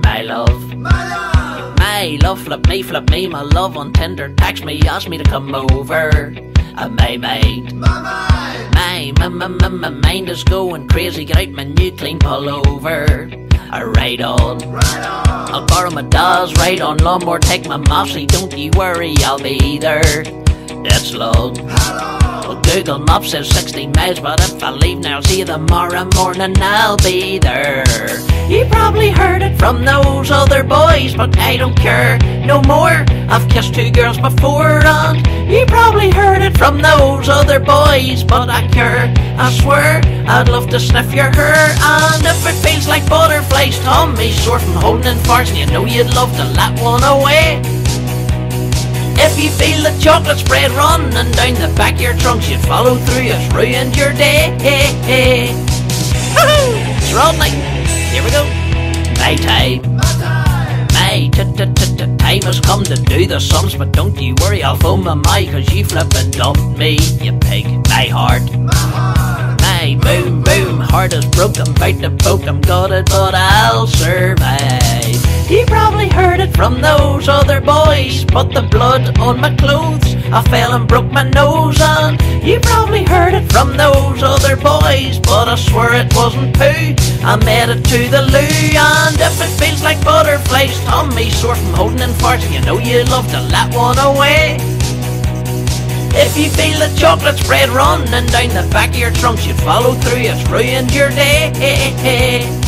My love, my love, my love, flip me, my love on Tinder, text me, ask me to come over. My mind, my mind is going crazy, get out my new clean pullover. Right on, right on. I'll borrow my dolls, right on lawnmower, take my mossy, don't you worry, I'll be there. It's long. Well, Google Maps says 60 miles, but if I leave now, see you tomorrow morning, I'll be there. You probably heard it from those other boys, but I don't care no more. I've kissed two girls before, and you probably heard it from those other boys, but I care, I swear. I'd love to sniff your hair, and if it feels like butterflies, tummy sore from holding in farts, and you know you'd love to let one away. If you feel the chocolate spread running down the back of your trunks, you'd follow through, it's ruined your day. Woohoo! It's rolling. Here we go. My time. My time has come to do the sums, but don't you worry, I'll phone my mate, cause you flippin' dumped me, you pig. My heart. My boom boom heart is broke, I'm bout to poke, I'm gutted, but I'll survive. You probably heard it from those other boys, but the blood on my clothes, I fell and broke my nose on. You probably heard it from those other boys, but I swear it wasn't poo, I made it to the loo. And if it feels like butterflies, tummy sore from holding in farts, you know you love to let one away. If you feel the chocolate spread running down the back of your trunks, you'd follow through, it's ruined your day.